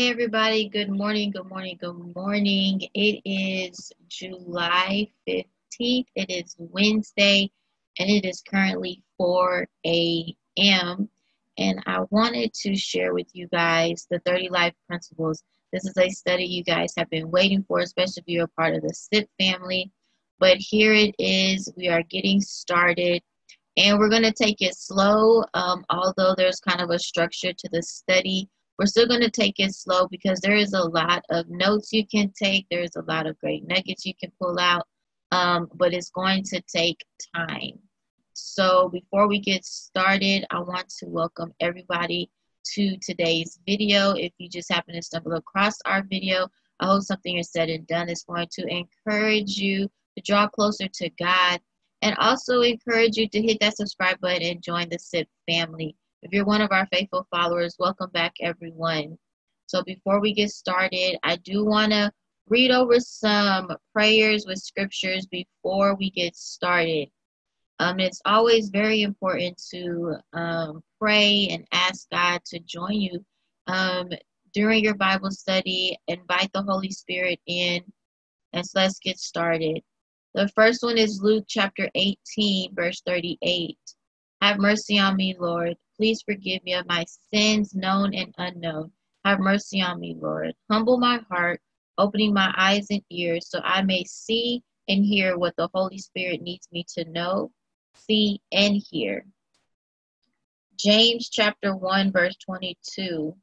Hey everybody, good morning, good morning, good morning. It is July 15th, it is Wednesday, and it is currently 4 a.m. And I wanted to share with you guys the 30 Life Principles. This is a study you guys have been waiting for, especially if you're a part of the SIP family. But here it is, we are getting started, and we're going to take it slow, although there's kind of a structure to the study. We're still going to take it slow because there is a lot of notes you can take. There's a lot of great nuggets you can pull out, but it's going to take time. So before we get started, I want to welcome everybody to today's video. If you just happen to stumble across our video, I hope something is said and done is going to encourage you to draw closer to God, and also encourage you to hit that subscribe button and join the SIP family. If you're one of our faithful followers, welcome back, everyone. So before we get started, I do want to read over some prayers with scriptures before we get started. It's always very important to pray and ask God to join you during your Bible study. Invite the Holy Spirit in, and so let's get started. The first one is Luke chapter 18, verse 38. Have mercy on me, Lord. Please forgive me of my sins, known and unknown. Have mercy on me, Lord. Humble my heart, opening my eyes and ears so I may see and hear what the Holy Spirit needs me to know, see, and hear. James chapter 1, verse 22.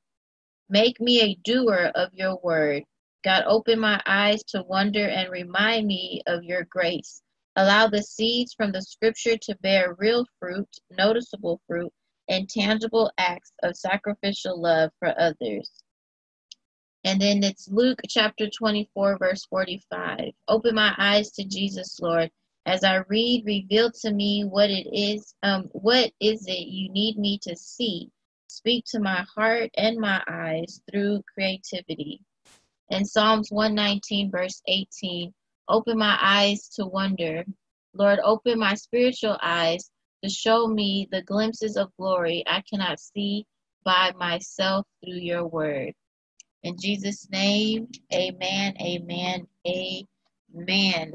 Make me a doer of your word. God, open my eyes to wonder and remind me of your grace. Allow the seeds from the scripture to bear real fruit, noticeable fruit, and tangible acts of sacrificial love for others. And then it's Luke chapter 24, verse 45. Open my eyes to Jesus, Lord. As I read, reveal to me what it is, what is it you need me to see? Speak to my heart and my eyes through creativity. And Psalms 119, verse 18. Open my eyes to wonder. Lord, open my spiritual eyes to show me the glimpses of glory I cannot see by myself through your word. In Jesus' name, amen, amen, amen.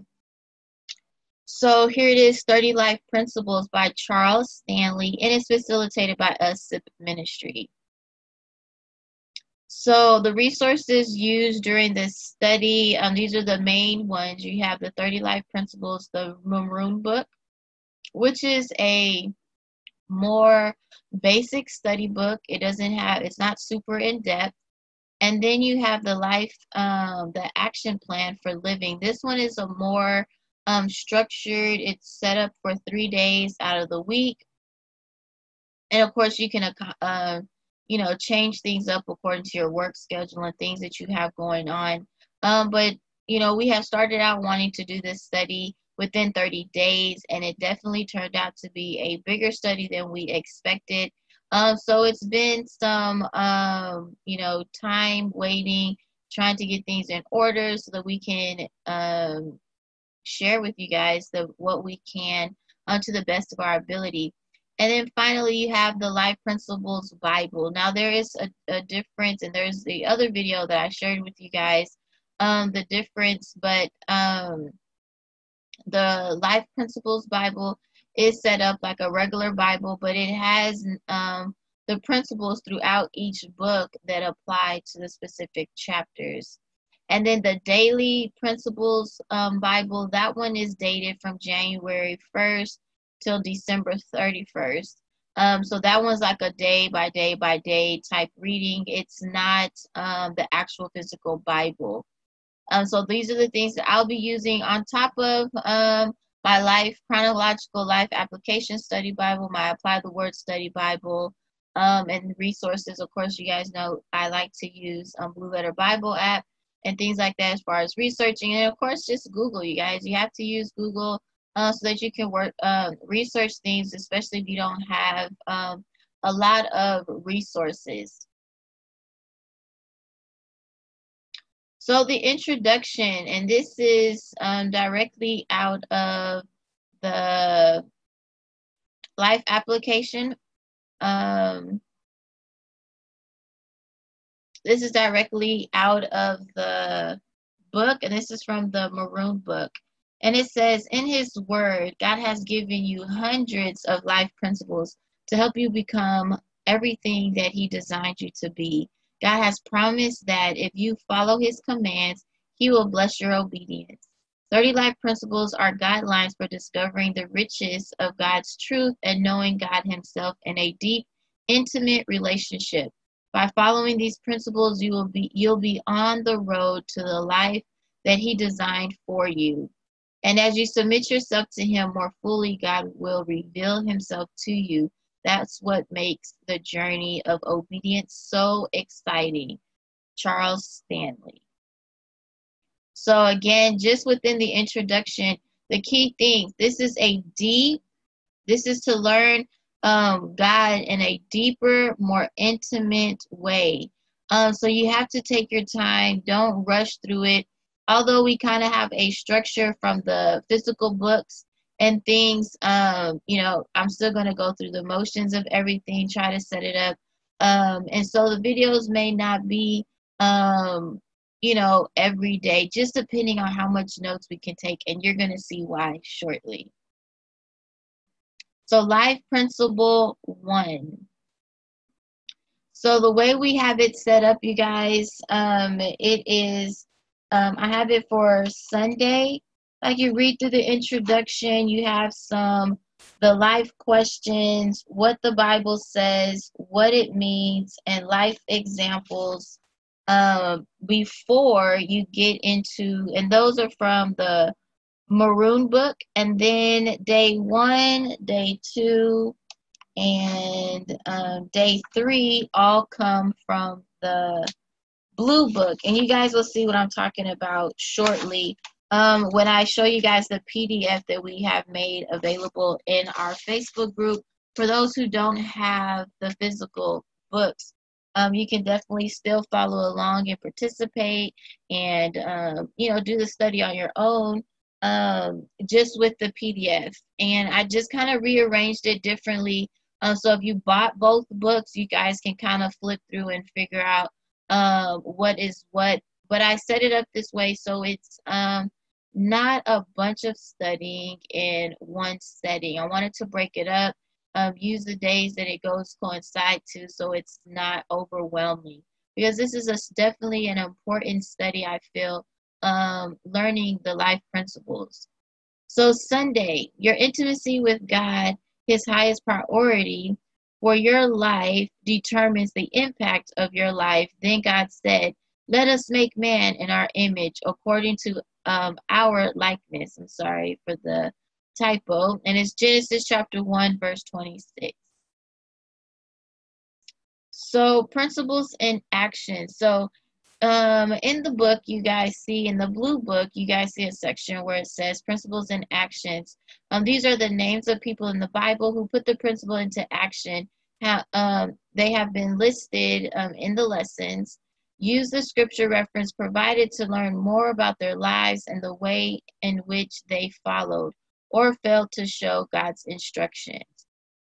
So here it is, 30 Life Principles by Charles Stanley, and it's facilitated by SIP Ministry. So the resources used during this study, these are the main ones. You have the 30 Life Principles, the Maroon book, which is a more basic study book. It doesn't have, it's not super in-depth. And then you have the life, the action plan for living. This one is a more structured. It's set up for 3 days out of the week. And of course you can, you know, change things up according to your work schedule and things that you have going on. But, you know, we have started out wanting to do this study within 30 days, and it definitely turned out to be a bigger study than we expected. So it's been some, you know, time waiting, trying to get things in order so that we can share with you guys what we can to the best of our ability. And then finally, you have the Life Principles Bible. Now, there is a difference, and there's the other video that I shared with you guys, the difference, but the Life Principles Bible is set up like a regular Bible, but it has the principles throughout each book that apply to the specific chapters. And then the Daily Principles Bible, that one is dated from January 1st till December 31st. So that one's like a day by day by day type reading. It's not the actual physical Bible. So these are the things that I'll be using on top of my life, chronological life application study Bible, my apply the word study Bible, and resources. Of course, you guys know I like to use Blue Letter Bible app and things like that as far as researching. And of course, just Google, you guys. You have to use Google so that you can work research things, especially if you don't have a lot of resources. So the introduction, and this is directly out of the life application This is directly out of the book, and this is from the Maroon book. And it says, in his word, God has given you hundreds of life principles to help you become everything that he designed you to be. God has promised that if you follow his commands, he will bless your obedience. 30 Life Principles are guidelines for discovering the riches of God's truth and knowing God himself in a deep, intimate relationship. By following these principles, you'll be on the road to the life that he designed for you. And as you submit yourself to him more fully, God will reveal himself to you. That's what makes the journey of obedience so exciting. Charles Stanley. So again, just within the introduction, the key thing, this is to learn God in a deeper, more intimate way. So you have to take your time. Don't rush through it. Although we kind of have a structure from the physical books and things, I'm still going to go through the motions of everything, try to set it up. And so the videos may not be, every day, just depending on how much notes we can take. And you're going to see why shortly. So life principle 1. So the way we have it set up, you guys, it is, I have it for Sunday. Like you read through the introduction, you have the life questions, what the Bible says, what it means, and life examples before you get into, and those are from the Maroon book. And then day 1, day 2, and day 3 all come from the Blue book, and you guys will see what I'm talking about shortly when I show you guys the PDF that we have made available in our Facebook group. For those who don't have the physical books, you can definitely still follow along and participate and do the study on your own just with the PDF. And I just kind of rearranged it differently. So if you bought both books, you guys can kind of flip through and figure out what is what, but I set it up this way so it's not a bunch of studying in one setting. I wanted to break it up, use the days that it goes coincide to so it's not overwhelming, because this is definitely an important study, I feel, learning the life principles. So Sunday, your intimacy with God, his highest priority for your life determines the impact of your life. Then God said, let us make man in our image according to our likeness. I'm sorry for the typo. And it's Genesis chapter 1, verse 26. So principles and action. So in the book, you guys see, in the Blue book, you guys see a section where it says principles and actions. These are the names of people in the Bible who put the principle into action. They have been listed in the lessons. Use the scripture reference provided to learn more about their lives and the way in which they followed or failed to show God's instructions.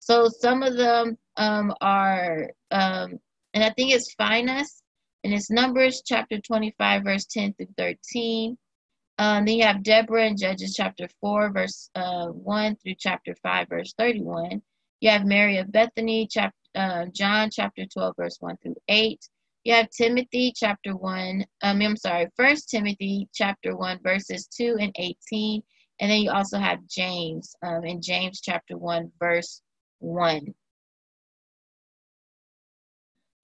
So some of them are, and I think it's Phinehas, and it's Numbers chapter 25, verse 10 through 13. Then you have Deborah in Judges chapter 4, verse 1 through chapter 5, verse 31. You have Mary of Bethany, John chapter 12, verse 1 through 8. You have Timothy chapter 1, 1 Timothy chapter 1, verses 2 and 18. And then you also have James in James chapter 1, verse 1.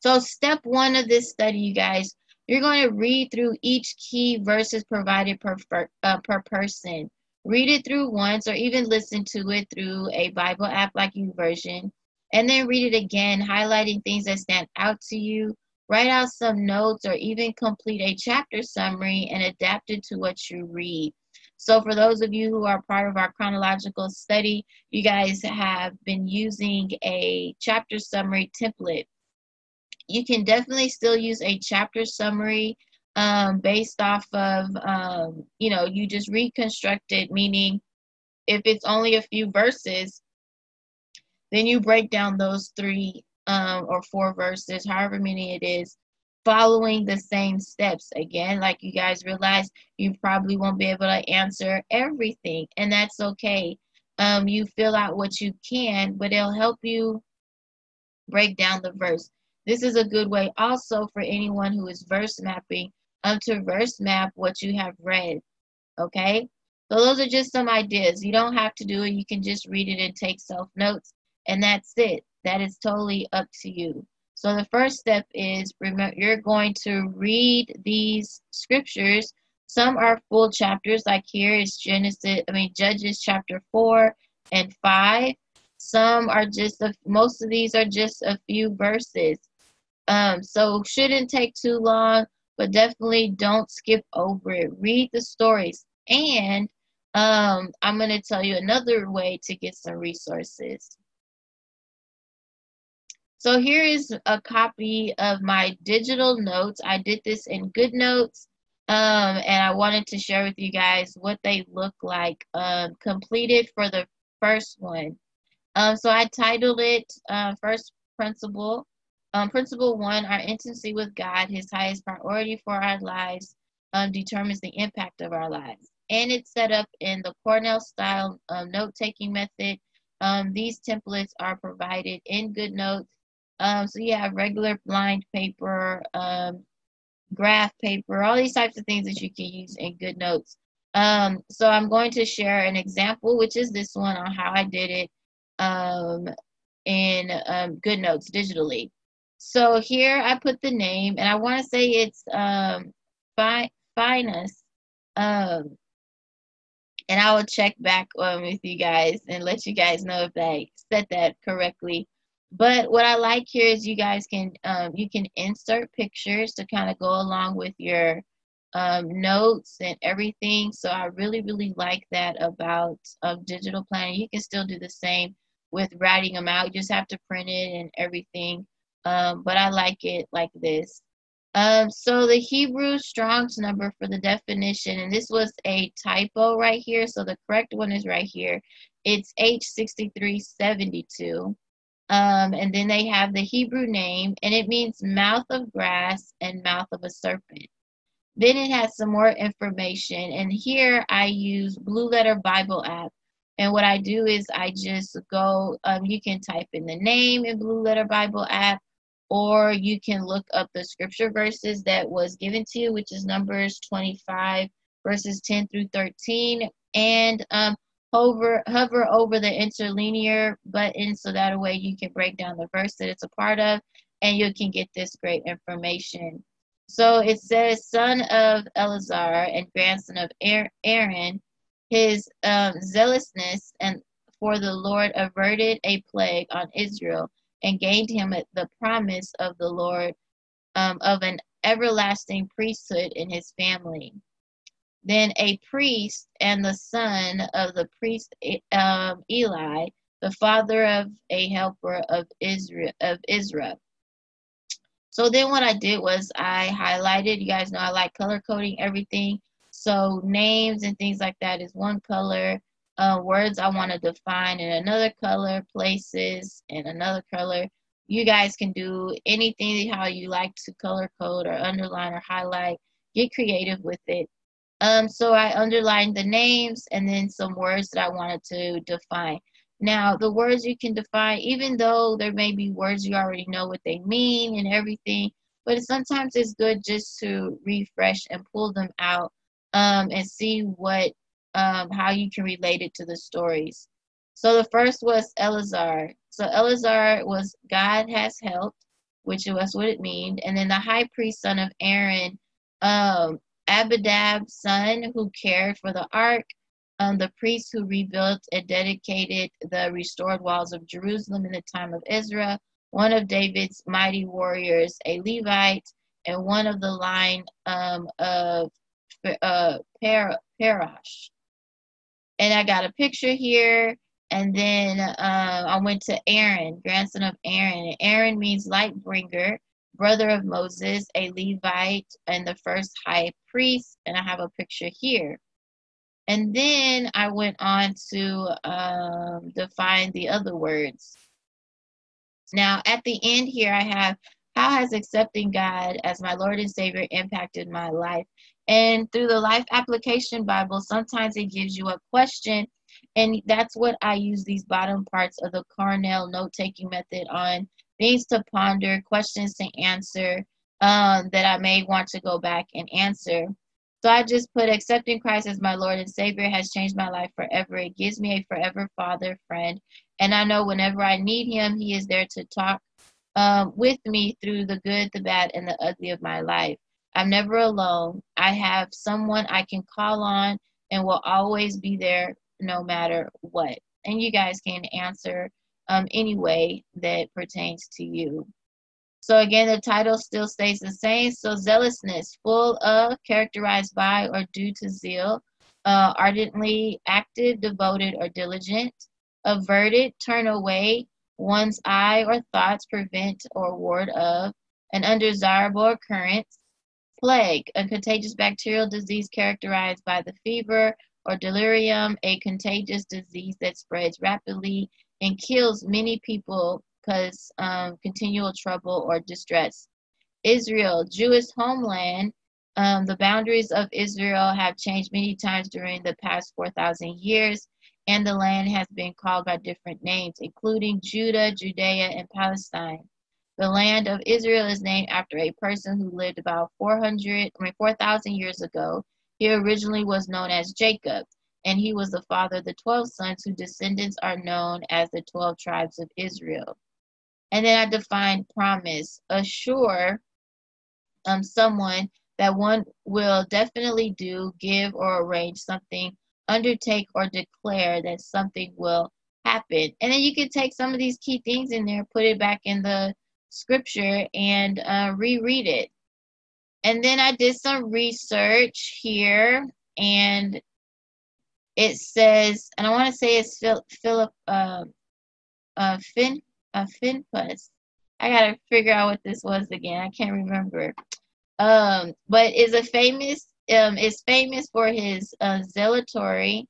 So step 1 of this study, you guys, you're going to read through each key verses provided per person. Read it through once or even listen to it through a Bible app like YouVersion. And then read it again, highlighting things that stand out to you. Write out some notes or even complete a chapter summary and adapt it to what you read. So for those of you who are part of our chronological study, you guys have been using a chapter summary template. You can definitely still use a chapter summary based off of, you just reconstruct it, meaning if it's only a few verses, then you break down those 3 or 4 verses, however many it is, following the same steps. Again, like you guys realize, you probably won't be able to answer everything, and that's okay. You fill out what you can, but it'll help you break down the verse. This is a good way also for anyone who is verse mapping to verse map what you have read, okay? So those are just some ideas. You don't have to do it. You can just read it and take self-notes, and that's it. That is totally up to you. So the first step is, remember, you're going to read these scriptures. Some are full chapters, like here is Judges chapter 4 and 5. Some are just most of these are just a few verses. So shouldn't take too long, but definitely don't skip over it. Read the stories, and I'm going to tell you another way to get some resources. So here is a copy of my digital notes. I did this in GoodNotes, and I wanted to share with you guys what they look like completed for the first one. So I titled it First Principle. Principle 1, our intimacy with God, his highest priority for our lives, determines the impact of our lives. And it's set up in the Cornell style note-taking method. These templates are provided in GoodNotes. So you have regular blind paper, graph paper, all these types of things that you can use in GoodNotes. So I'm going to share an example, which is this one, on how I did it in GoodNotes digitally. So here I put the name, and I want to say it's Phinehas. And I will check back with you guys and let you guys know if I said that correctly. But what I like here is you guys can insert pictures to kind of go along with your notes and everything. So I really, really like that about digital planning. You can still do the same with writing them out. You just have to print it and everything. But I like it like this. So the Hebrew Strong's number for the definition, and this was a typo right here. So the correct one is right here. It's H6372. And then they have the Hebrew name, and it means mouth of grass and mouth of a serpent. Then it has some more information, and here I use Blue Letter Bible app. And what I do is I just go, you can type in the name in Blue Letter Bible app, or you can look up the scripture verses that was given to you, which is Numbers 25, verses 10 through 13, and hover over the interlinear button so that way you can break down the verse that it's a part of, and you can get this great information. So it says, son of Eleazar and grandson of Aaron, his zealousness and for the Lord averted a plague on Israel and gained him the promise of the Lord of an everlasting priesthood in his family. Then a priest and the son of the priest Eli, the father of a helper of Israel. So then what I did was I highlighted. You guys know I like color coding everything. So names and things like that is one color. Words I want to define in another color. Places in another color. You guys can do anything how you like to color code or underline or highlight. Get creative with it. So I underlined the names and then some words that I wanted to define. Now, the words you can define, even though there may be words you already know what they mean and everything, but sometimes it's good just to refresh and pull them out and see what how you can relate it to the stories. So the first was Eleazar. So Eleazar was God has helped, which was what it means. And then the high priest, son of Aaron, Abinadab's son, who cared for the ark, the priest who rebuilt and dedicated the restored walls of Jerusalem in the time of Ezra, one of David's mighty warriors, a Levite, and one of the line of Parash. And I got a picture here, and then I went to Aaron, grandson of Aaron. And Aaron means light bringer, brother of Moses, a Levite, and the first high priest, and I have a picture here. And then I went on to define the other words. Now, at the end here, I have How has accepting God as my Lord and Savior impacted my life? And through the Life Application Bible, sometimes it gives you a question, and that's what I use these bottom parts of the Cornell note-taking method on, things to ponder, questions to answer that I may want to go back and answer. So I just put accepting Christ as my Lord and Savior has changed my life forever. It gives me a forever father, friend, and I know whenever I need him, he is there to talk with me through the good, the bad, and the ugly of my life. I'm never alone. I have someone I can call on and will always be there no matter what. And you guys can answer any way that pertains to you. So again, the title still stays the same. So zealousness, full of, characterized by, or due to zeal, ardently active, devoted, or diligent, averted, turn away, one's eye or thoughts, prevent or ward of, an undesirable occurrence, plague, a contagious bacterial disease characterized by the fever or delirium, a contagious disease that spreads rapidly and kills many people because continual trouble or distress. Israel, Jewish homeland, the boundaries of Israel have changed many times during the past 4,000 years, and the land has been called by different names, including Judah, Judea, and Palestine. The land of Israel is named after a person who lived about 4,000 years ago. He originally was known as Jacob, and he was the father of the 12 sons whose descendants are known as the 12 tribes of Israel. And then I defined promise, assure someone that one will definitely do, give, or arrange something, undertake, or declare that something will happen. And then you can take some of these key things in there, put it back in the scripture, and reread it. And then I did some research here, and it says, and I want to say it's Philip Phinehas. I gotta figure out what this was again. I can't remember. But is famous for his zealotry,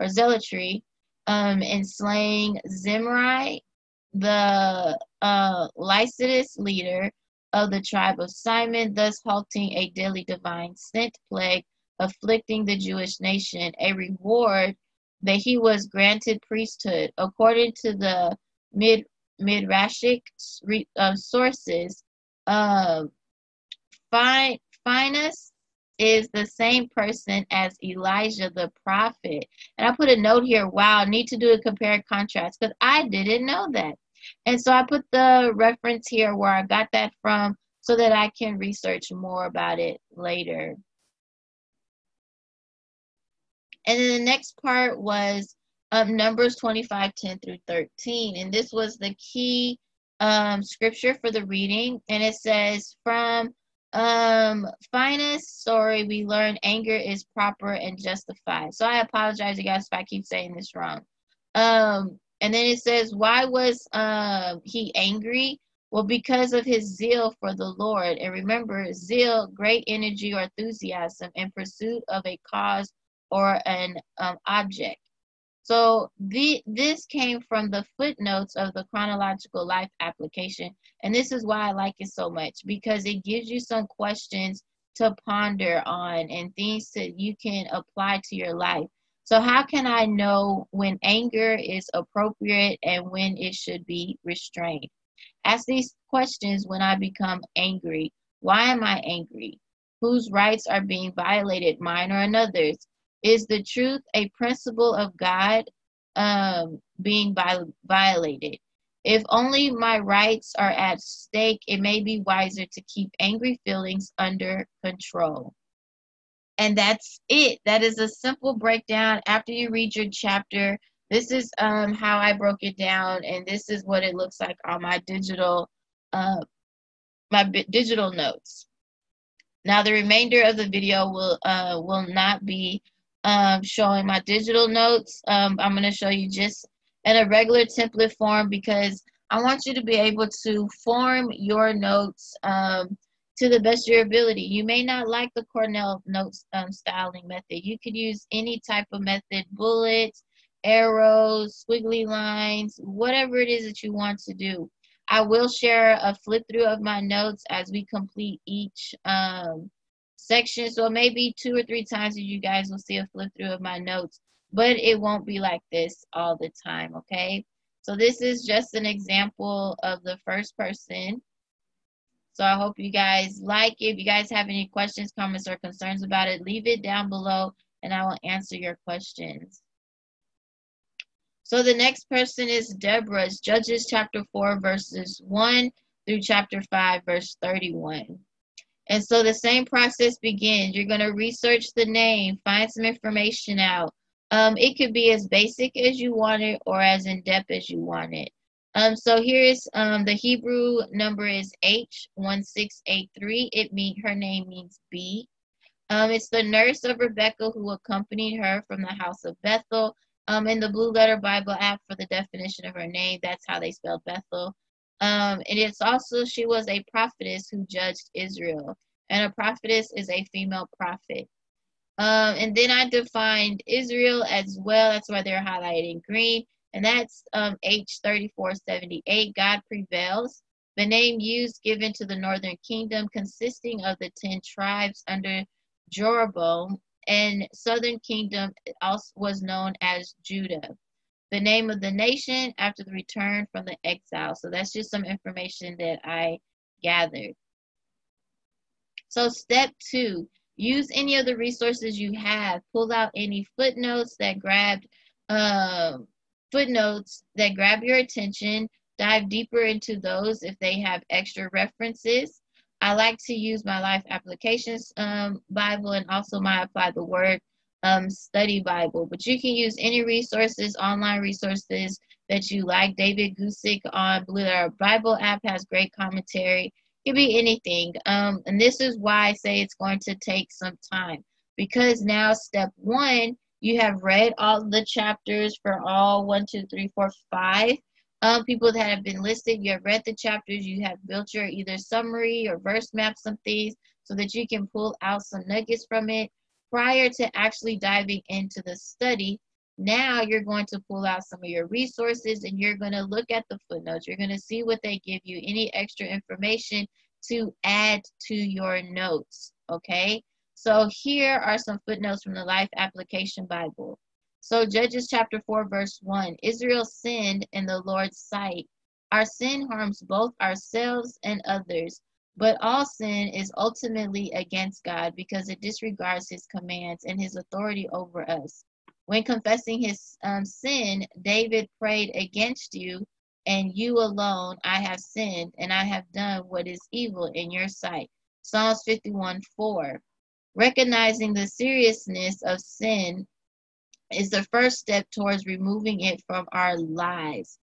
in slaying Zimri, the Lycidas leader of the tribe of Simon, thus halting a daily divine sent plague afflicting the Jewish nation, a reward that he was granted priesthood. According to the Midrashic sources, Phinehas is the same person as Elijah the prophet. And I put a note here, wow, need to do a compare and contrast, because I didn't know that. And so I put the reference here where I got that from so that I can research more about it later. And then the next part was Numbers 25:10-13. And this was the key scripture for the reading. And it says, from Phinehas' story, we learn anger is proper and justified. So I apologize, you guys, if I keep saying this wrong. And then it says, why was he angry? Well, because of his zeal for the Lord. And remember, zeal, great energy or enthusiasm in pursuit of a cause or an object. So this came from the footnotes of the chronological life application. And this is why I like it so much, because it gives you some questions to ponder on and things that you can apply to your life. So how can I know when anger is appropriate and when it should be restrained? Ask these questions when I become angry. Why am I angry? Whose rights are being violated, mine or another's? Is the truth a principle of God being violated? If only my rights are at stake, it may be wiser to keep angry feelings under control. And that's it. That is a simple breakdown. After you read your chapter, this is how I broke it down, and this is what it looks like on my digital digital notes. Now, the remainder of the video will not be showing my digital notes. I'm going to show you just in a regular template form, because I want you to be able to form your notes to the best of your ability. You may not like the Cornell notes styling method. You could use any type of method, bullets, arrows, squiggly lines, whatever it is that you want to do. I will share a flip through of my notes as we complete each section. So maybe 2 or 3 times that you guys will see a flip through of my notes, but it won't be like this all the time, okay? So this is just an example of the first person. So I hope you guys like it. If you guys have any questions, comments, or concerns about it, leave it down below and I will answer your questions. So the next person is Deborah. It's Judges chapter 4, verses 1 through chapter 5, verse 31. And so the same process begins. You're going to research the name, find some information out. It could be as basic as you want it or as in-depth as you want it. So here's the Hebrew number is H1683. Her name means bee. It's the nurse of Rebekah who accompanied her from the house of Bethel. In the Blue Letter Bible app for the definition of her name, that's how they spell Bethel. And it's also, she was a prophetess who judged Israel. And a prophetess is a female prophet. And then I defined Israel as well. That's why they're highlighted in green. And that's H3478, God prevails. The name used given to the northern kingdom consisting of the 10 tribes under Jeroboam, and southern kingdom also was known as Judah. The name of the nation after the return from the exile. So that's just some information that I gathered. So step 2, use any of the resources you have. Pull out any footnotes that grab your attention. Dive deeper into those if they have extra references. I like to use my Life Applications Bible and also my Apply the Word Study Bible. But you can use any resources, online resources that you like. David Gusick on Blue Letter Bible app has great commentary. It could be anything. And this is why I say it's going to take some time. Because now step 1, you have read all the chapters for all 1, 2, 3, 4, 5. People that have been listed, you have read the chapters, you have built your either summary or verse maps of these so that you can pull out some nuggets from it prior to actually diving into the study. Now you're going to pull out some of your resources and you're going to look at the footnotes. You're going to see what they give you, any extra information to add to your notes, okay? So here are some footnotes from the Life Application Bible. So Judges chapter 4, verse 1, Israel sinned in the Lord's sight. Our sin harms both ourselves and others, but all sin is ultimately against God because it disregards his commands and his authority over us. When confessing his sin, David prayed, "Against you and you alone I have sinned, and I have done what is evil in your sight." Psalms 51:4. Recognizing the seriousness of sin is the first step towards removing it from our lives.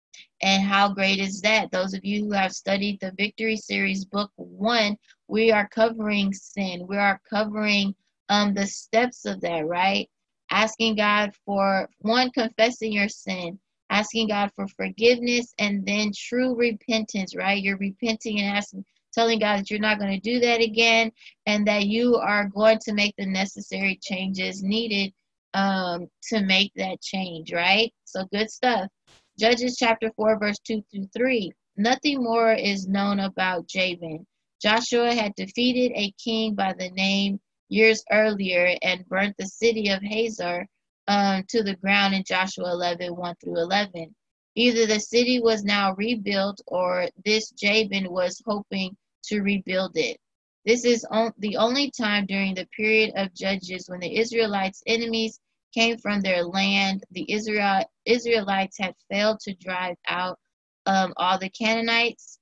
And how great is that? Those of you who have studied the Victory Series book 1, we are covering sin. We are covering the steps of that, right? Asking God for, 1, confessing your sin, asking God for forgiveness, and then true repentance, right? You're repenting and asking, telling God that you're not going to do that again, and that you are going to make the necessary changes needed to make that change, right? So good stuff. Judges chapter 4, verse 2 through 3. Nothing more is known about Jabin. Joshua had defeated a king by the name years earlier and burnt the city of Hazor to the ground in Joshua 11, 1 through 11. Either the city was now rebuilt or this Jabin was hoping to rebuild it. This is the only time during the period of Judges when the Israelites' enemies came from their land. The Israelites had failed to drive out all the Canaanites.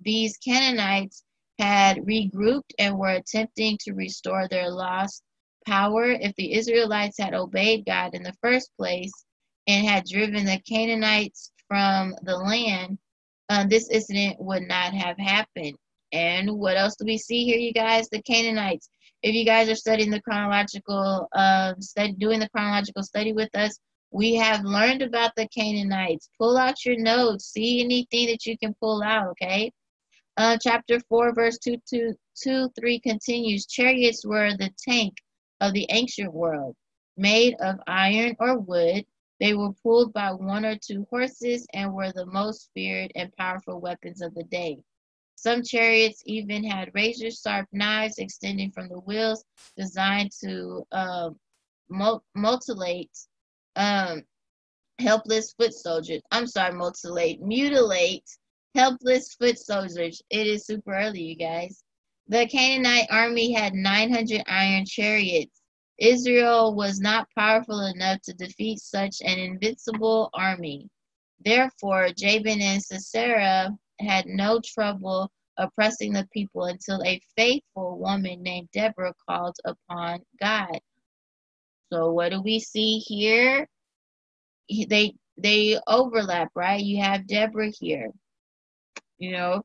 These Canaanites had regrouped and were attempting to restore their lost power. If the Israelites had obeyed God in the first place and had driven the Canaanites from the land, this incident would not have happened. And what else do we see here, you guys? The Canaanites. If you guys are studying the chronological, doing the chronological study with us, we have learned about the Canaanites. Pull out your notes. See anything that you can pull out, okay? Chapter 4, verse 2 to 3 continues. Chariots were the tank of the ancient world, made of iron or wood. They were pulled by one or two horses and were the most feared and powerful weapons of the day. Some chariots even had razor-sharp knives extending from the wheels, designed to mutilate helpless foot soldiers. It is super early, you guys. The Canaanite army had 900 iron chariots. Israel was not powerful enough to defeat such an invincible army. Therefore, Jabin and Sisera had no trouble oppressing the people until a faithful woman named Deborah called upon God. So what do we see here? They overlap, right? You have Deborah here, you know.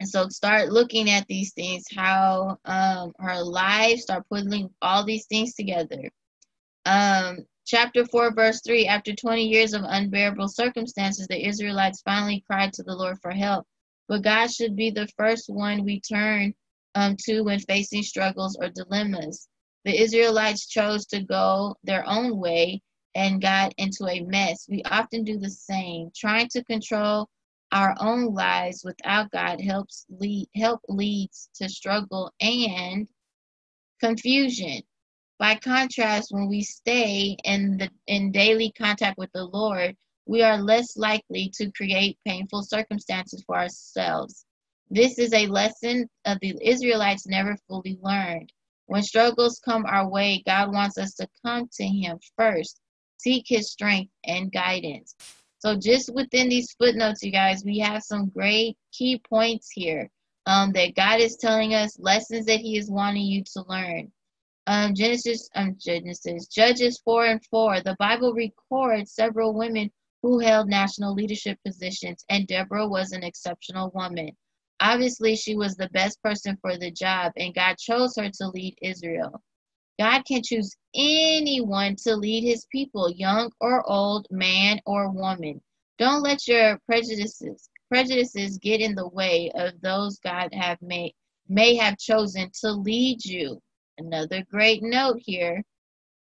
And so start looking at these things, how her life, start putting all these things together. Chapter 4, verse 3, after 20 years of unbearable circumstances, the Israelites finally cried to the Lord for help. But God should be the first one we turn to when facing struggles or dilemmas. The Israelites chose to go their own way and got into a mess. We often do the same, trying to control our own lives without God help leads to struggle and confusion. By contrast, when we stay in daily contact with the Lord, we are less likely to create painful circumstances for ourselves. This is a lesson that the Israelites never fully learned. When struggles come our way, God wants us to come to Him first, seek His strength and guidance. So just within these footnotes, you guys, we have some great key points here that God is telling us, lessons that He is wanting you to learn. Judges 4:4, the Bible records several women who held national leadership positions, and Deborah was an exceptional woman. Obviously, she was the best person for the job, and God chose her to lead Israel. God can choose anyone to lead His people, young or old, man or woman. Don't let your prejudices get in the way of those God may have chosen to lead you. Another great note here.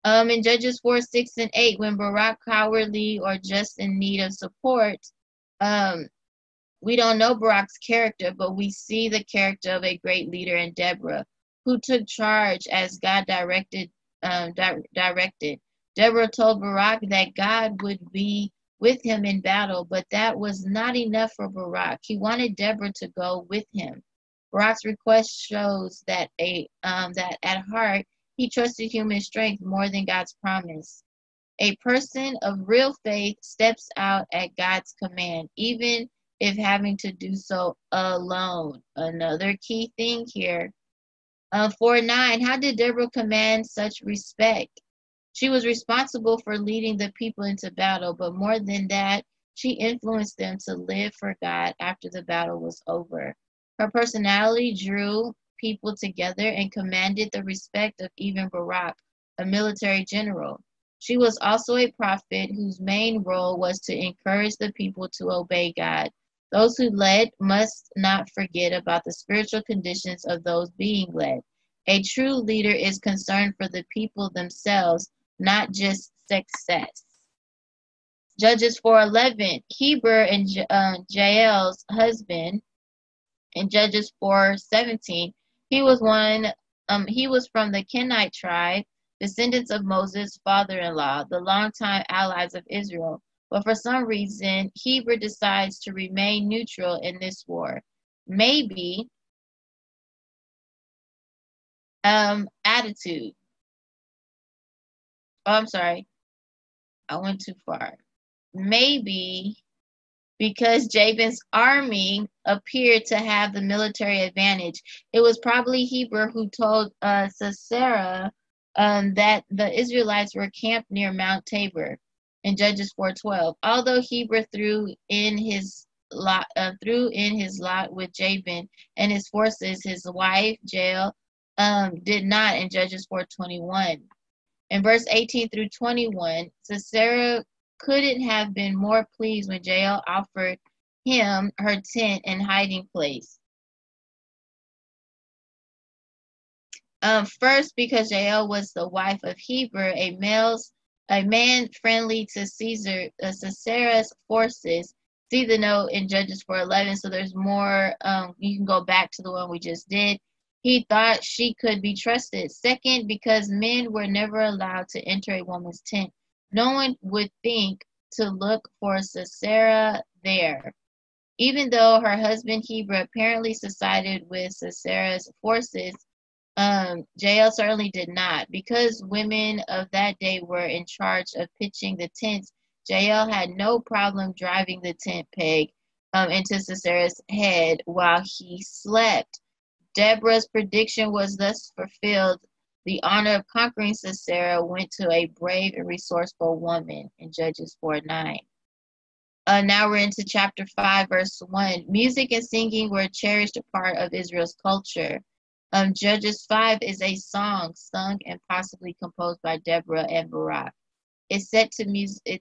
In Judges 4:6-8, when Barak cowardly or just in need of support, we don't know Barak's character, but we see the character of a great leader in Deborah, who took charge as God directed. Deborah told Barak that God would be with him in battle, but that was not enough for Barak. He wanted Deborah to go with him. Barak's request shows that that at heart he trusted human strength more than God's promise. A person of real faith steps out at God's command, even if having to do so alone. Another key thing here. 4:9, how did Deborah command such respect? She was responsible for leading the people into battle, but more than that, she influenced them to live for God after the battle was over. Her personality drew people together and commanded the respect of even Barak, a military general. She was also a prophet whose main role was to encourage the people to obey God. Those who led must not forget about the spiritual conditions of those being led. A true leader is concerned for the people themselves, not just success. Judges 4:11, Heber and Jael's husband. In Judges 4:17, he was from the Kenite tribe, descendants of Moses' father-in-law, the longtime allies of Israel. But for some reason, Heber decides to remain neutral in this war. Maybe attitude. Oh, I'm sorry. I went too far. Maybe because Jabin's army appeared to have the military advantage. It was probably Heber who told Sisera that the Israelites were camped near Mount Tabor. In Judges 4:12, although Heber threw in his lot with Jabin and his forces, his wife Jael did not. In Judges 4:21, in verse 18-21, Sisera couldn't have been more pleased when Jael offered him her tent and hiding place. First, because Jael was the wife of Heber, a male's a man friendly to Caesar, Sisera's forces. See the note in Judges 4:11. So there's more. You can go back to the one we just did. He thought she could be trusted. Second, because men were never allowed to enter a woman's tent. No one would think to look for Sisera there. Even though her husband Heber apparently sided with Sisera's forces, Jael certainly did not. Because women of that day were in charge of pitching the tents, Jael had no problem driving the tent peg into Sisera's head while he slept. Deborah's prediction was thus fulfilled. The honor of conquering Sisera went to a brave and resourceful woman in Judges 4:9. Now we're into chapter 5, verse 1. Music and singing were a cherished part of Israel's culture. Judges 5 is a song sung and possibly composed by Deborah and Barak. It sets to music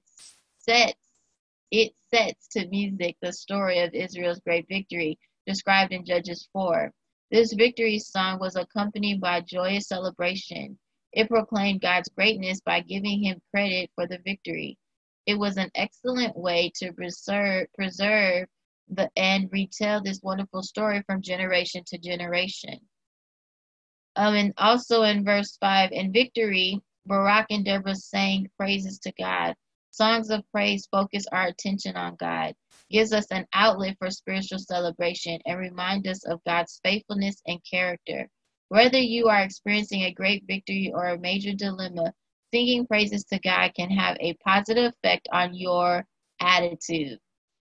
the story of Israel's great victory described in Judges 4. This victory song was accompanied by joyous celebration. It proclaimed God's greatness by giving him credit for the victory. It was an excellent way to preserve and retell this wonderful story from generation to generation. And also in verse 5, in victory, Barak and Deborah sang praises to God. Songs of praise focus our attention on God, gives us an outlet for spiritual celebration, and remind us of God's faithfulness and character. Whether you are experiencing a great victory or a major dilemma, singing praises to God can have a positive effect on your attitude.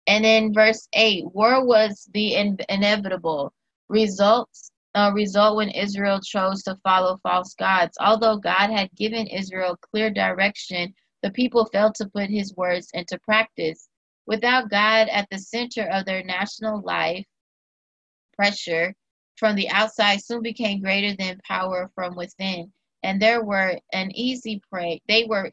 And then verse 8, war was the inevitable result when Israel chose to follow false gods. Although God had given Israel clear direction, the people failed to put his words into practice. Without God at the center of their national life, pressure from the outside soon became greater than power from within, and they were an easy prey for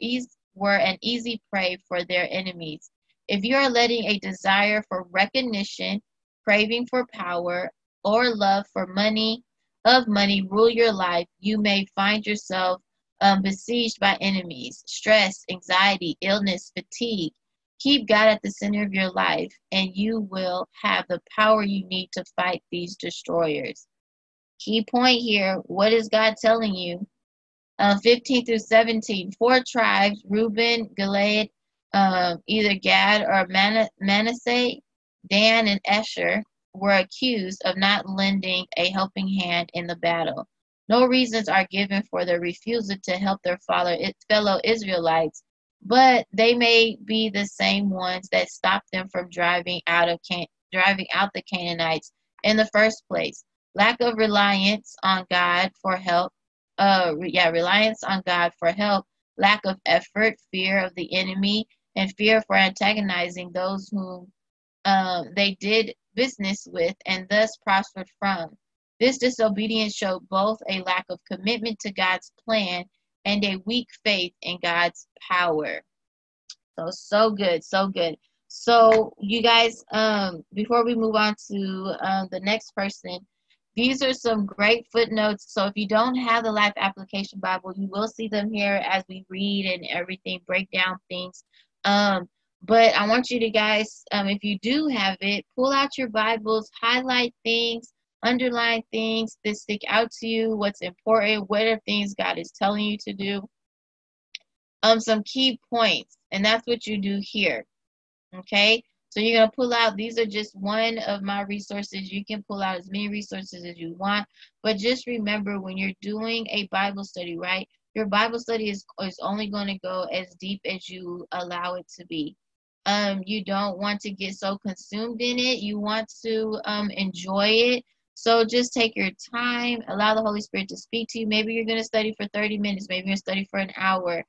their enemies. If you are letting a desire for recognition, craving for power, or love for money rule your life, you may find yourself besieged by enemies, stress, anxiety, illness, fatigue. Keep God at the center of your life, and you will have the power you need to fight these destroyers. Key point here, what is God telling you? 15 through 17, 4 tribes, Reuben, Gilead, either Gad or Manasseh, Dan, and Asher, were accused of not lending a helping hand in the battle. No reasons are given for their refusal to help their fellow Israelites, but they may be the same ones that stopped them from driving out the Canaanites in the first place. Lack of reliance on God for help. Reliance on God for help. Lack of effort, fear of the enemy, and fear for antagonizing those whom they did business with and thus prospered from. This disobedience showed both a lack of commitment to God's plan and a weak faith in God's power. So good. So you guys, before we move on to the next person, these are some great footnotes. So if you don't have the Life Application Bible, you will see them here as we read and everything, break down things. But I want you to guys, if you do have it, pull out your Bibles, highlight things, underline things that stick out to you, what's important, what are things God is telling you to do, some key points, and that's what you do here, okay? So you're going to pull out, these are just one of my resources. You can pull out as many resources as you want, but just remember when you're doing a Bible study, right, your Bible study is only going to go as deep as you allow it to be. You don't want to get so consumed in it. You want to enjoy it. So just take your time, allow the Holy Spirit to speak to you. Maybe you're going to study for 30 minutes. Maybe you're going to study for an hour.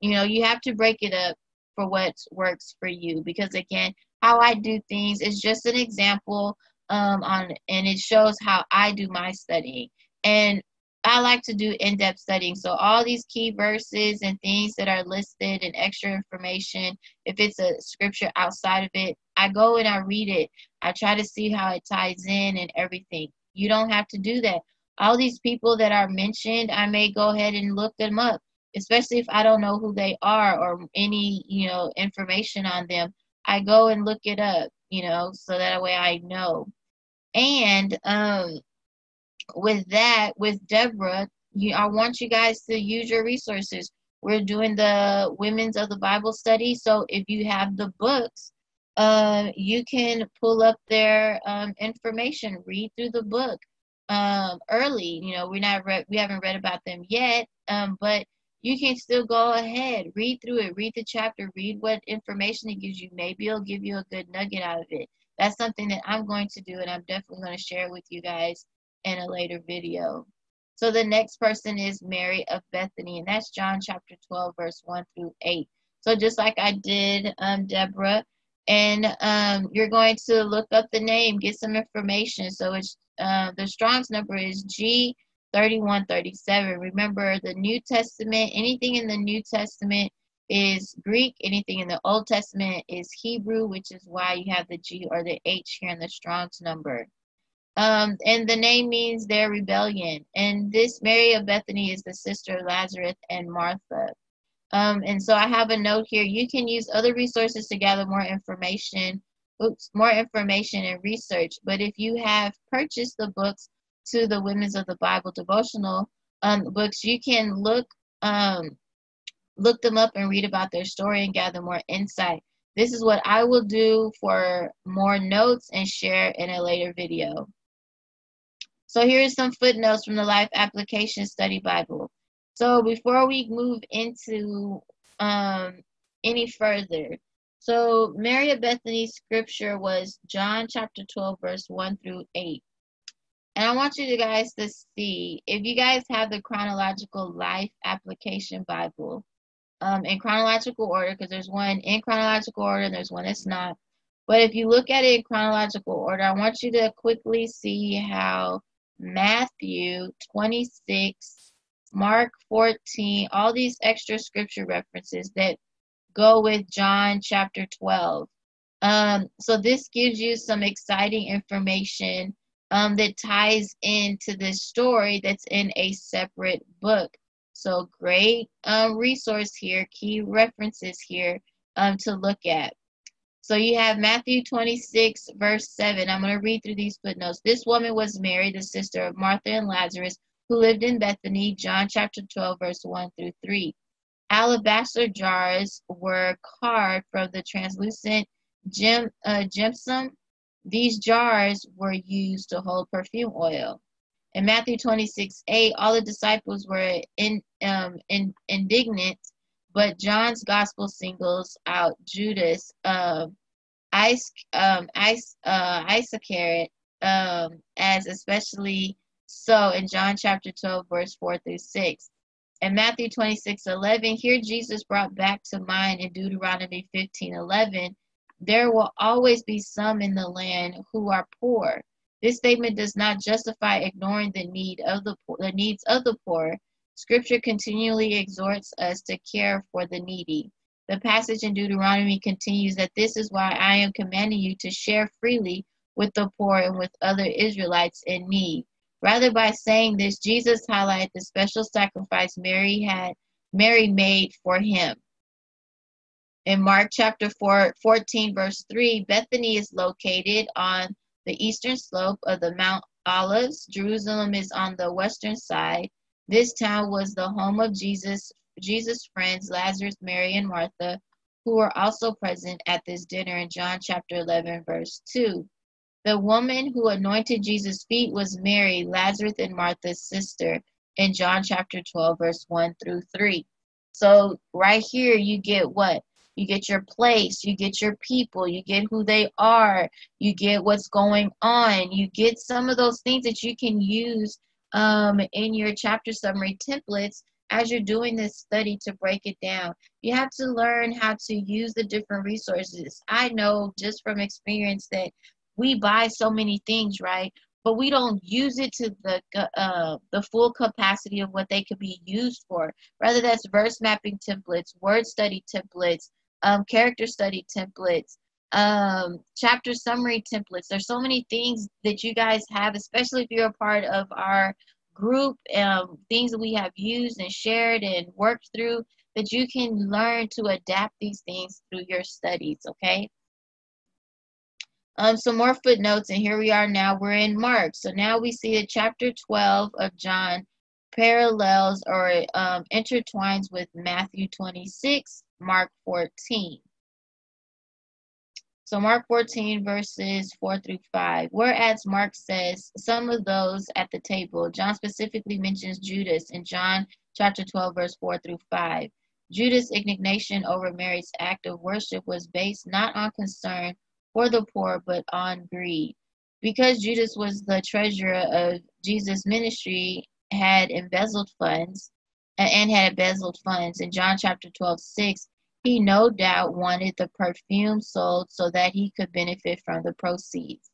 You have to break it up for what works for you. Because again, how I do things is just an example, and it shows how I do my studying. And I like to do in-depth studying. So all these key verses and things that are listed and extra information, if it's a scripture outside of it, I go and I read it. I try to see how it ties in and everything. You don't have to do that. All these people that are mentioned, I may go ahead and look them up. especially if I don't know who they are or any, information on them, I go and look it up, so that way I know. And with that, with Deborah, I want you guys to use your resources. We're doing the Women's of the Bible study. So if you have the books, you can pull up their information, read through the book early. We haven't read about them yet, but you can still go ahead, read through it, read the chapter, read what information it gives you. Maybe it'll give you a good nugget out of it. That's something that I'm going to do, and I'm definitely going to share with you guys in a later video. So the next person is Mary of Bethany, and that's John chapter 12, verse 1-8. So just like I did, Deborah, and you're going to look up the name, get some information. So it's the Strong's number is G3137. Remember, the New Testament, anything in the New Testament is Greek. Anything in the Old Testament is Hebrew, which is why you have the G or the H here in the Strong's number. And the name means their rebellion. And this Mary of Bethany is the sister of Lazarus and Martha. And so I have a note here. You can use other resources to gather more information, and research. But if you have purchased the books to the Women's of the Bible devotional books, you can look them up and read about their story and gather more insight. This is what I will do for more notes and share in a later video. So here is some footnotes from the Life Application Study Bible. So before we move into any further, so Mary of Bethany's scripture was John chapter 12, verse 1-8. And I want you to guys to see, if you guys have the Chronological Life Application Bible, in chronological order, because there's one in chronological order and there's one that's not. But if you look at it in chronological order, I want you to quickly see how Matthew 26, Mark 14, all these extra scripture references that go with John chapter 12. So this gives you some exciting information that ties into this story that's in a separate book. So great resource here, key references here to look at. So you have Matthew 26, verse 7. I'm going to read through these footnotes. This woman was Mary, the sister of Martha and Lazarus, who lived in Bethany, John chapter 12, verse 1-3. Alabaster jars were carved from the translucent gypsum. These jars were used to hold perfume oil. In Matthew 26:8, all the disciples were indignant, but John's gospel singles out Judas Iscariot as especially so in John chapter 12, verse 4-6. In Matthew 26:11, here Jesus brought back to mind in Deuteronomy 15:11, there will always be some in the land who are poor. This statement does not justify ignoring the needs of the poor. Scripture continually exhorts us to care for the needy. The passage in Deuteronomy continues that this is why I am commanding you to share freely with the poor and with other Israelites in need. Rather, by saying this, Jesus highlighted the special sacrifice Mary made for him. In Mark chapter 14, verse 3, Bethany is located on the eastern slope of the Mount Olives. Jerusalem is on the western side. This town was the home of Jesus' friends, Lazarus, Mary, and Martha, who were also present at this dinner in John chapter 11, verse 2. The woman who anointed Jesus' feet was Mary, Lazarus, and Martha's sister in John chapter 12, verse 1-3. So right here you get what? You get your place, you get your people, you get who they are, you get what's going on, you get some of those things that you can use in your chapter summary templates as you're doing this study to break it down. You have to learn how to use the different resources. I know just from experience that we buy so many things, right? But we don't use it to the full capacity of what they could be used for. Rather, that's verse mapping templates, word study templates, character study templates, chapter summary templates. There's so many things that you guys have, especially if you're a part of our group, things that we have used and shared and worked through, that you can learn to adapt these things through your studies, okay? Some more footnotes, and here we are now. We're in Mark. So now we see that chapter 12 of John parallels or intertwines with Matthew 26, Mark 14. So Mark 14, verses 4 through 5, whereas Mark says some of those at the table, John specifically mentions Judas in John chapter 12, verse 4 through 5. Judas' indignation over Mary's act of worship was based not on concern for the poor, but on greed. Because Judas was the treasurer of Jesus' ministry, had embezzled funds, in John chapter 12, 6, he no doubt wanted the perfume sold so that he could benefit from the proceeds.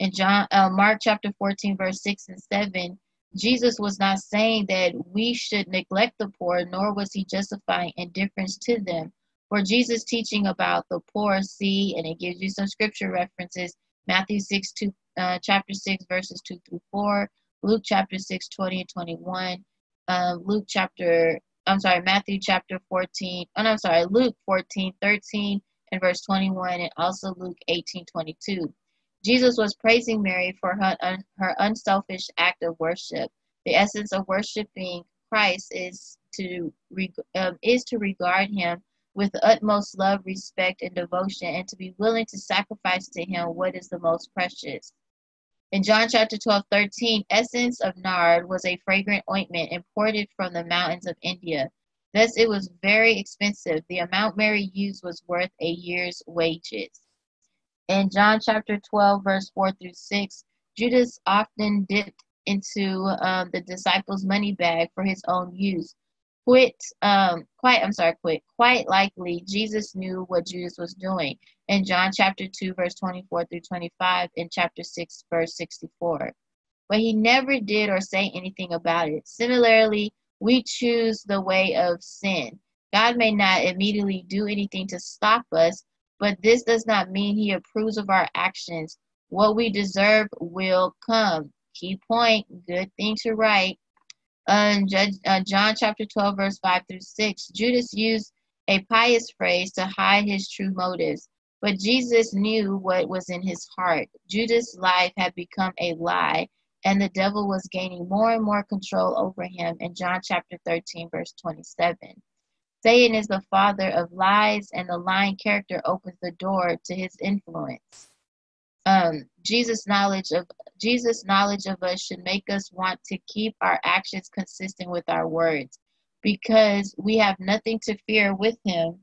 In Mark chapter 14, verse 6 and 7, Jesus was not saying that we should neglect the poor, nor was he justifying indifference to them. For Jesus' teaching about the poor, see, and it gives you some scripture references, Matthew 6, chapter 6, verses 2 through 4, Luke chapter 6, 20 and 21, Luke 14, 13 and verse 21, and also Luke 18, 22. Jesus was praising Mary for her unselfish act of worship. The essence of worshiping Christ is to regard him with the utmost love, respect, and devotion, and to be willing to sacrifice to him what is the most precious. In John chapter 12, 13, essence of nard was a fragrant ointment imported from the mountains of India. Thus, it was very expensive. The amount Mary used was worth a year's wages. In John chapter 12, verse 4 through 6, Judas often dipped into the disciples' money bag for his own use. Quite likely, Jesus knew what Judas was doing. In John chapter 2, verse 24 through 25, and chapter 6, verse 64. But he never did or say anything about it. Similarly, we choose the way of sin. God may not immediately do anything to stop us, but this does not mean he approves of our actions. What we deserve will come. Key point, good thing to write. John chapter 12, verse 5 through 6, Judas used a pious phrase to hide his true motives, but Jesus knew what was in his heart. Judas' life had become a lie, and the devil was gaining more and more control over him in John chapter 13, verse 27. Satan is the father of lies, and the lying character opens the door to his influence. Jesus' knowledge of us should make us want to keep our actions consistent with our words. Because we have nothing to fear with him,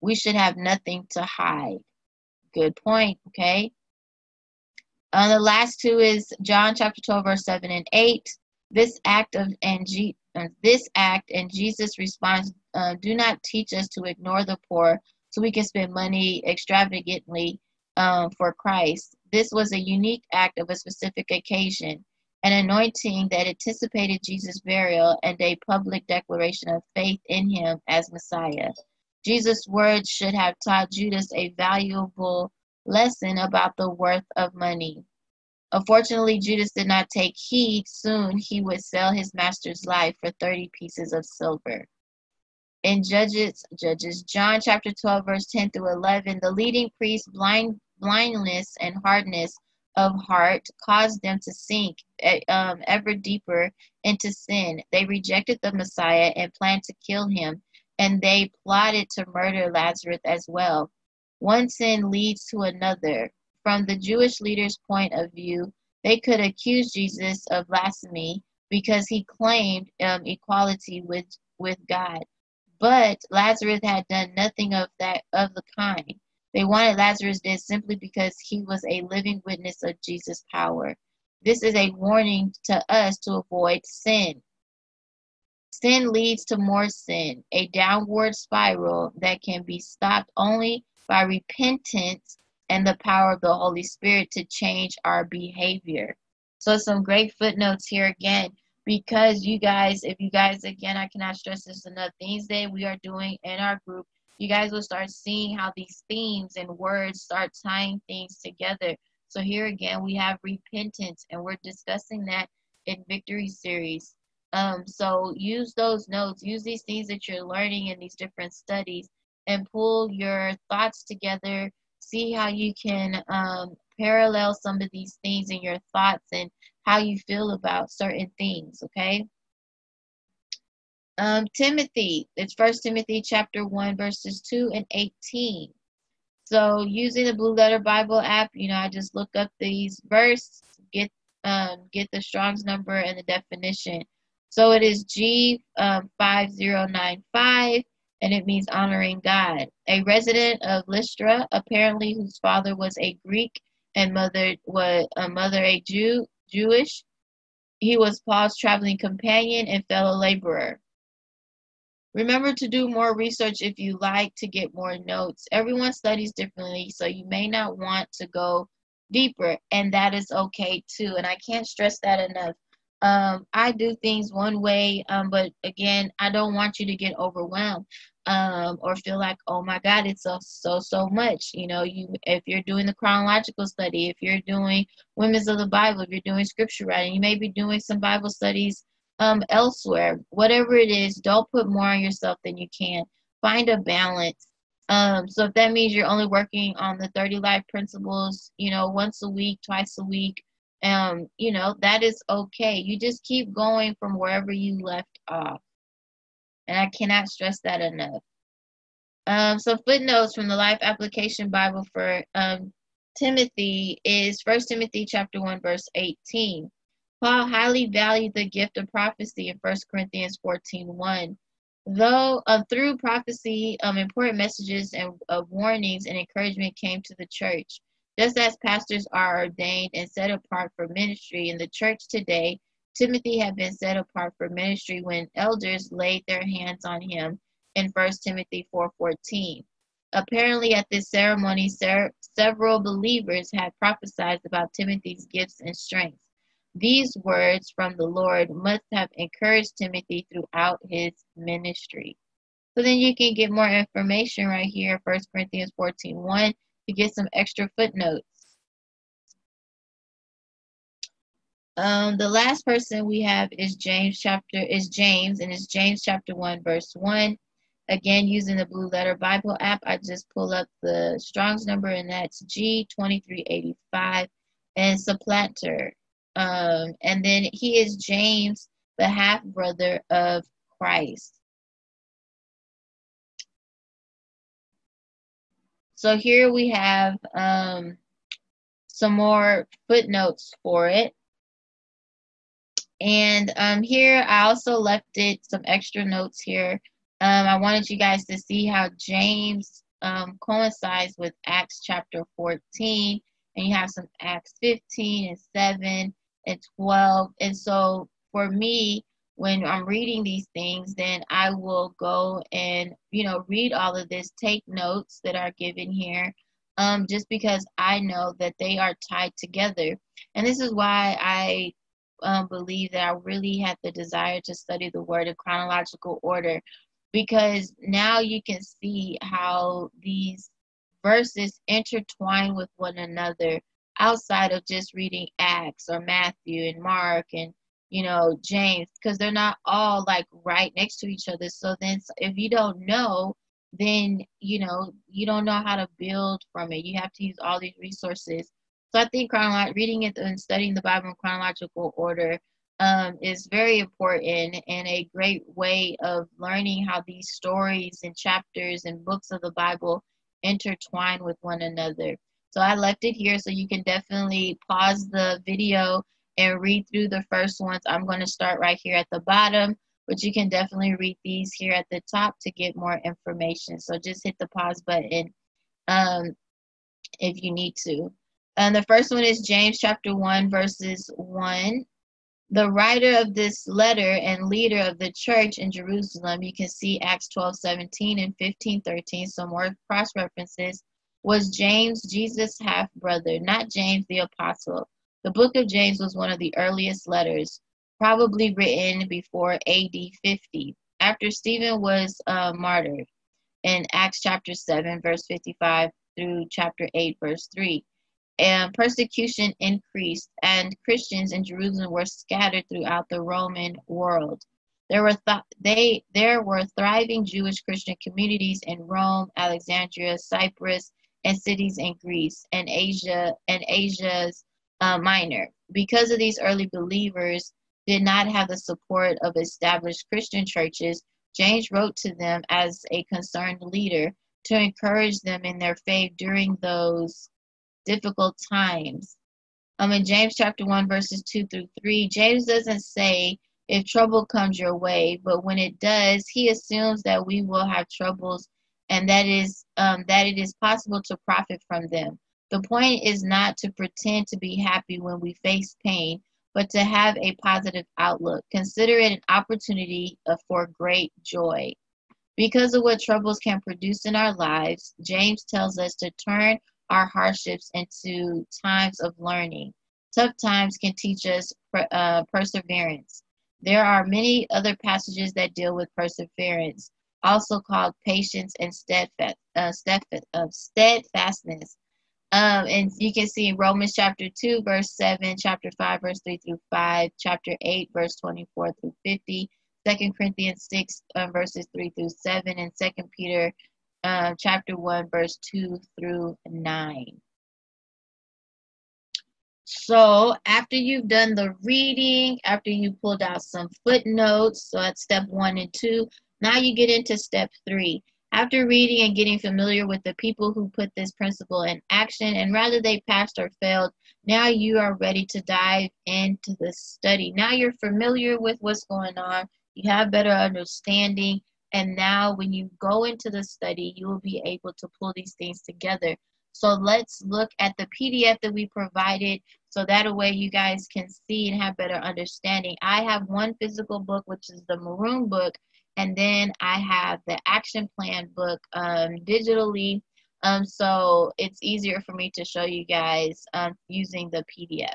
we should have nothing to hide. Good point, okay? The last two is John chapter 12, verse 7 and 8. This act and Jesus' response do not teach us to ignore the poor so we can spend money extravagantly for Christ. This was a unique act of a specific occasion, an anointing that anticipated Jesus' burial and a public declaration of faith in him as Messiah. Jesus' words should have taught Judas a valuable lesson about the worth of money. Unfortunately, Judas did not take heed. Soon he would sell his master's life for 30 pieces of silver. In Judges, John chapter 12, verse 10 through 11, the leading priest's blindness and hardness of heart caused them to sink ever deeper into sin. They rejected the Messiah and planned to kill him, and they plotted to murder Lazarus as well. One sin leads to another. From the Jewish leaders' point of view, they could accuse Jesus of blasphemy because he claimed equality with God. But Lazarus had done nothing of the kind. They wanted Lazarus dead simply because he was a living witness of Jesus' power. This is a warning to us to avoid sin. Sin leads to more sin, a downward spiral that can be stopped only by repentance and the power of the Holy Spirit to change our behavior. So some great footnotes here again, because if you guys, I cannot stress this enough, things that we are doing in our group, you guys will start seeing how these themes and words start tying things together. So here again, we have repentance, and we're discussing that in Victory series. So use those notes, use these things that you're learning in these different studies, and pull your thoughts together. See how you can parallel some of these things in your thoughts and how you feel about certain things, okay? Timothy, it's 1 Timothy chapter 1, verses 2 and 18. So using the Blue Letter Bible app, you know, I just look up these verses, get the Strong's number and the definition. So it is G5095, and it means honoring God. A resident of Lystra, apparently whose father was a Greek and mother a Jewish, he was Paul's traveling companion and fellow laborer. Remember to do more research if you like to get more notes. Everyone studies differently, so you may not want to go deeper, and that is okay too. And I can't stress that enough. I do things one way, but again, I don't want you to get overwhelmed or feel like, oh my God, it's so much. You know, if you're doing the chronological study, if you're doing Women's of the Bible, if you're doing scripture writing, you may be doing some Bible studies elsewhere. Whatever it is, don't put more on yourself than you can. Find a balance. So if that means you're only working on the 30 Life Principles, you know, once a week, twice a week, you know, that is okay. You just keep going from wherever you left off. And I cannot stress that enough. So footnotes from the Life Application Bible for Timothy is 1 Timothy chapter 1, verse 18. Paul highly valued the gift of prophecy in 1 Corinthians 14:1. Though through prophecy, important messages and warnings and encouragement came to the church. Just as pastors are ordained and set apart for ministry in the church today, Timothy had been set apart for ministry when elders laid their hands on him in 1 Timothy 4:14. Apparently at this ceremony, several believers had prophesied about Timothy's gifts and strength. These words from the Lord must have encouraged Timothy throughout his ministry. So then you can get more information right here, 1 Corinthians 14:1. To get some extra footnotes. The last person we have is James, and it's James chapter 1, verse 1. Again, using the Blue Letter Bible app, I just pull up the Strong's number, and that's G2385, and supplanter. And then he is James, the half-brother of Christ. So here we have some more footnotes for it. And here I also left it some extra notes here. I wanted you guys to see how James coincides with Acts chapter 14. And you have some Acts 15 and 7 and 12. And so for me, when I'm reading these things, then I will go and, you know, read all of this, take notes that are given here, just because I know that they are tied together. And this is why I believe that I really had the desire to study the Word in chronological order, because now you can see how these verses intertwine with one another outside of just reading Acts or Matthew and Mark and, you know, James, because they're not all like right next to each other. So then if you don't know, then, you know, you don't know how to build from it. You have to use all these resources. So I think reading it and studying the Bible in chronological order is very important and a great way of learning how these stories and chapters and books of the Bible intertwine with one another. So I left it here so you can definitely pause the video and read through the first ones. I'm going to start right here at the bottom, but you can definitely read these here at the top to get more information. So just hit the pause button if you need to. And the first one is James chapter 1, verses 1. The writer of this letter and leader of the church in Jerusalem, you can see Acts 12:17 and 15:13, some more cross references, was James, Jesus' half-brother, not James the apostle. The book of James was one of the earliest letters, probably written before AD 50, after Stephen was martyred in Acts chapter 7, verse 55 through chapter 8, verse 3. and persecution increased, and Christians in Jerusalem were scattered throughout the Roman world. There were thriving Jewish Christian communities in Rome, Alexandria, Cyprus, and cities in Greece and Asia and Asia Minor. Because of these, early believers did not have the support of established Christian churches. James wrote to them as a concerned leader to encourage them in their faith during those difficult times. In James chapter 1, verses 2-3, James doesn't say if trouble comes your way, but when it does, he assumes that we will have troubles and that it is possible to profit from them. The point is not to pretend to be happy when we face pain, but to have a positive outlook. Consider it an opportunity for great joy. Because of what troubles can produce in our lives, James tells us to turn our hardships into times of learning. Tough times can teach us perseverance. There are many other passages that deal with perseverance, also called patience and steadfastness. And you can see Romans chapter 2, verse 7, chapter 5, verse 3-5, chapter 8, verse 24-50, 2 Corinthians 6, verses 3-7, and 2 Peter chapter 1, verse 2-9. So after you've done the reading, after you pulled out some footnotes, so that's step 1 and 2, now you get into step 3. After reading and getting familiar with the people who put this principle in action, and whether they passed or failed, now you are ready to dive into the study. Now you're familiar with what's going on, you have better understanding, and now when you go into the study, you will be able to pull these things together. So let's look at the PDF that we provided, so that way you guys can see and have better understanding. I have one physical book, which is the maroon book, and then I have the action plan book digitally, so it's easier for me to show you guys using the PDF.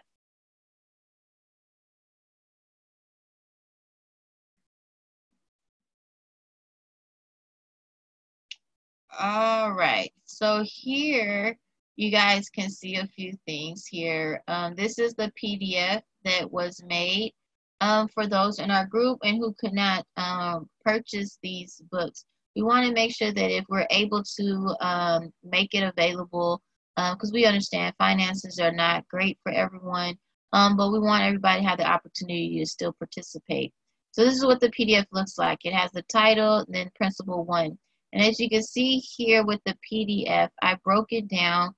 All right, so here you guys can see a few things here. This is the PDF that was made for those in our group and who could not purchase these books. We want to make sure that if we're able to make it available, because we understand finances are not great for everyone, but we want everybody to have the opportunity to still participate. So this is what the PDF looks like. It has the title and then Principle 1. And as you can see here with the PDF, I broke it down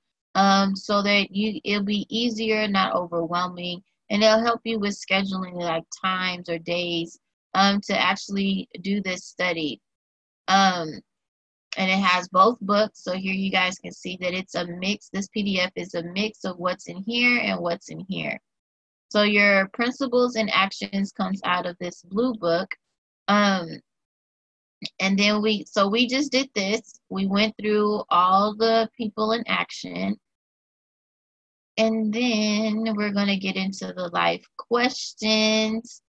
so that it'll be easier, not overwhelming. And it'll help you with scheduling like times or days to actually do this study. And it has both books. So here you guys can see that it's a mix. This PDF is a mix of what's in here and what's in here. So your principles and actions comes out of this blue book. And then we just did this. We went through all the people in action. And then we're going to get into the life questions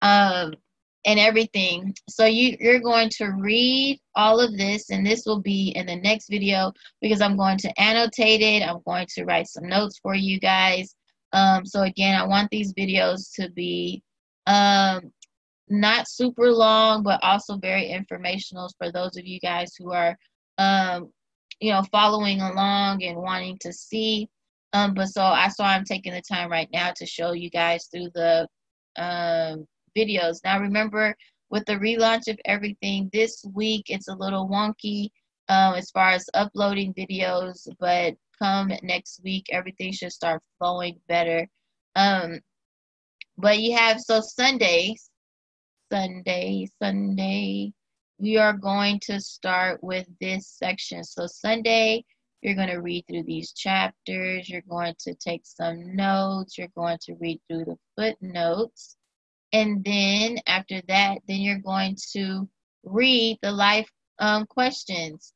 and everything. So you're going to read all of this, and this will be in the next video because I'm going to annotate it. I'm going to write some notes for you guys. So again, I want these videos to be not super long, but also very informational for those of you guys who are, following along and wanting to see. So I'm taking the time right now to show you guys through the videos. Now remember, with the relaunch of everything this week, it's a little wonky as far as uploading videos, but come next week, everything should start flowing better. But you have, so Sunday, we are going to start with this section. So Sunday, you're going to read through these chapters. You're going to take some notes. You're going to read through the footnotes. And then after that, then you're going to read the life questions.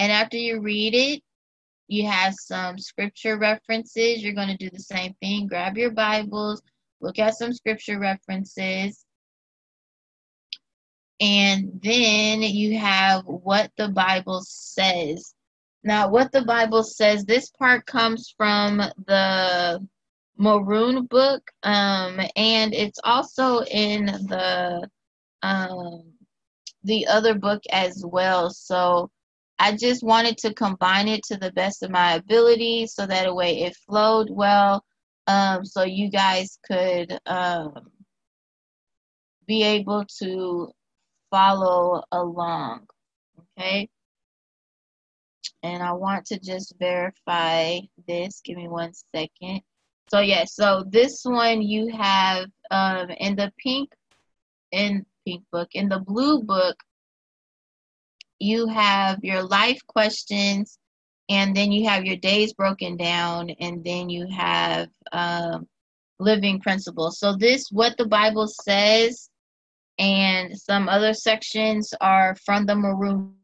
And after you read it, you have some scripture references. You're going to do the same thing. Grab your Bibles, look at some scripture references. And then you have what the Bible says. Now, what the Bible says, this part comes from the Maroon book, and it's also in the other book as well. So I just wanted to combine it to the best of my ability so that a way it flowed well, so you guys could be able to follow along, okay? And I want to just verify this. Give me one second. So, yeah, so this one you have in the pink book, in the blue book, you have your life questions, and then you have your days broken down, and then you have living principles. So this, what the Bible says, and some other sections are from the Maroon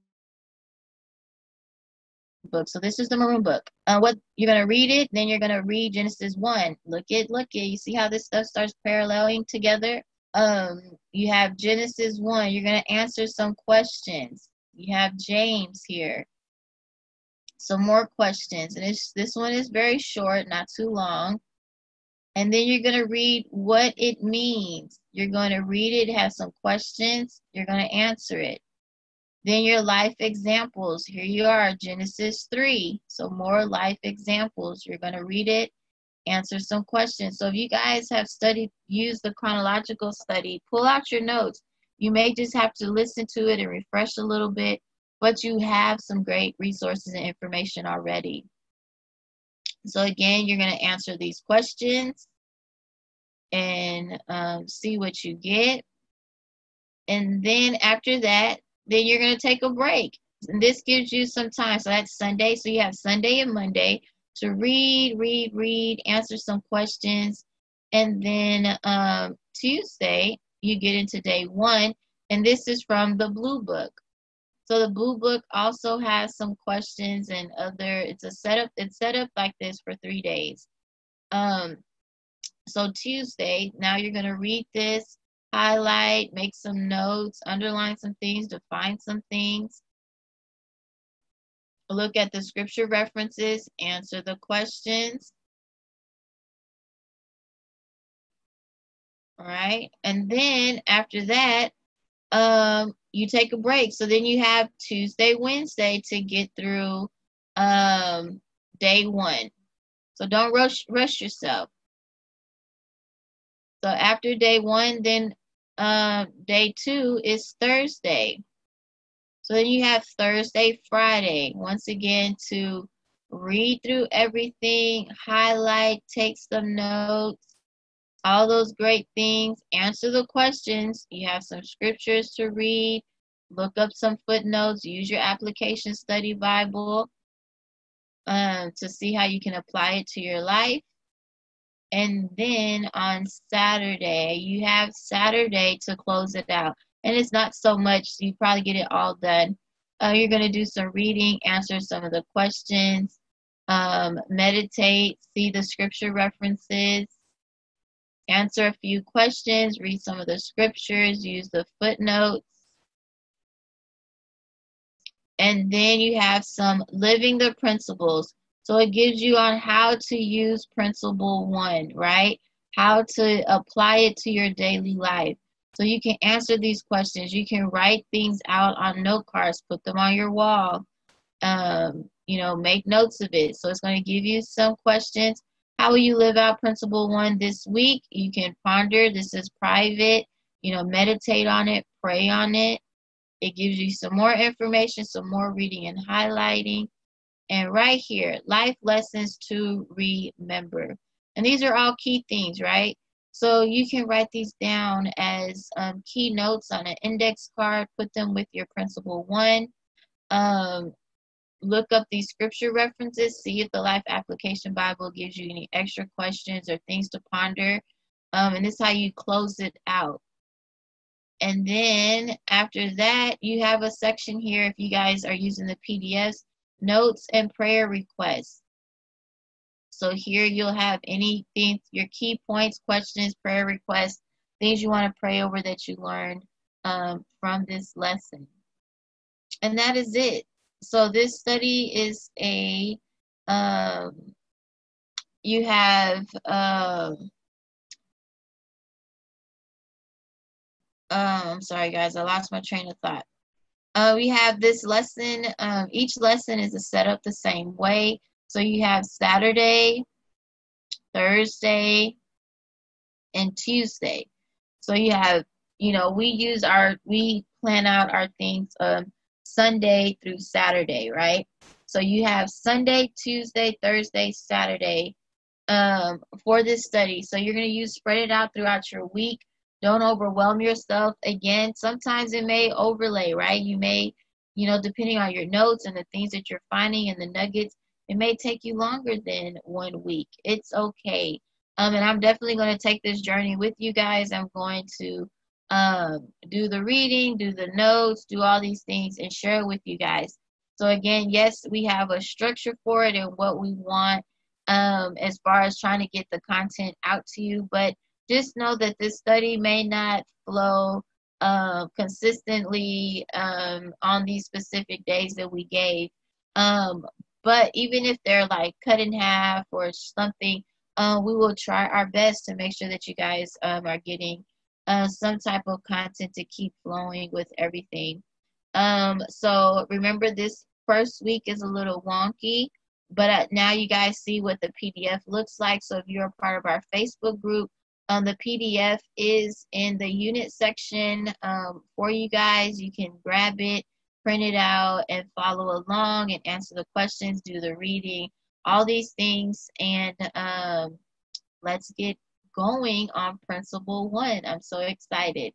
book. So this is the Maroon book. What you're going to read it, then you're going to read Genesis 1. Look it. You see how this stuff starts paralleling together? You have Genesis 1. You're going to answer some questions. You have James here. Some more questions. And this one is very short, not too long. And then you're going to read what it means. You're going to read it, have some questions. You're going to answer it. Then your life examples. Here you are, Genesis 3. So more life examples. You're going to read it, answer some questions. So if you guys have studied, use the chronological study, pull out your notes. You may just have to listen to it and refresh a little bit, but you have some great resources and information already. So again, you're going to answer these questions and see what you get. And then after that, then you're going to take a break. And this gives you some time. So that's Sunday. So you have Sunday and Monday to read, answer some questions. And then Tuesday, you get into day one. And this is from the Blue Book. So the Blue Book also has some questions and other, it's set up like this for 3 days. So Tuesday, now you're going to read this. Highlight, make some notes, underline some things, define some things. Look at the scripture references, answer the questions. All right. And then after that, you take a break. So then you have Tuesday, Wednesday to get through day one. So don't rush yourself. So after day one, then day two is Thursday. So then you have Thursday, Friday, once again to read through everything, highlight, take some notes, all those great things, answer the questions. You have some scriptures to read, look up some footnotes, use your application study Bible to see how you can apply it to your life. And then on Saturday, you have Saturday to close it out. And it's not so much, so you probably get it all done. You're going to do some reading, answer some of the questions, meditate, see the scripture references, answer a few questions, read some of the scriptures, use the footnotes. And then you have some living the principles. So it gives you on how to use principle one, right? How to apply it to your daily life. So you can answer these questions. You can write things out on note cards, put them on your wall, make notes of it. So it's going to give you some questions. How will you live out principle one this week? You can ponder. This is private. Meditate on it, pray on it. It gives you some more information, some more reading and highlighting. And right here, life lessons to remember. And these are all key things, right? So you can write these down as key notes on an index card, put them with your principle one. Look up these scripture references, see if the Life Application Bible gives you any extra questions or things to ponder. And this is how you close it out. And then after that, you have a section here if you guys are using the PDFs. Notes and prayer requests. So here you'll have anything, your key points, questions, prayer requests, things you want to pray over that you learned from this lesson. And that is it. So this study is a, you have I'm sorry guys, I lost my train of thought. We have this lesson, each lesson is set up the same way. So you have Saturday, Thursday, and Tuesday. So you have, you know, we plan out our things Sunday through Saturday, right? So you have Sunday, Tuesday, Thursday, Saturday for this study. So you're going to spread it out throughout your week. Don't overwhelm yourself. Again, sometimes it may overlay, right? You may, you know, depending on your notes and the things that you're finding and the nuggets, it may take you longer than 1 week. It's okay. And I'm definitely going to take this journey with you guys. I'm going to do the reading, do the notes, do all these things and share it with you guys. So again, yes, we have a structure for it and what we want as far as trying to get the content out to you. But just know that this study may not flow consistently on these specific days that we gave. But even if they're like cut in half or something, we will try our best to make sure that you guys are getting some type of content to keep flowing with everything. So remember, this first week is a little wonky, but now you guys see what the PDF looks like. So if you're a part of our Facebook group, the PDF is in the unit section for you guys. You can grab it, print it out, and follow along and answer the questions, do the reading, all these things. And let's get going on principle one. I'm so excited.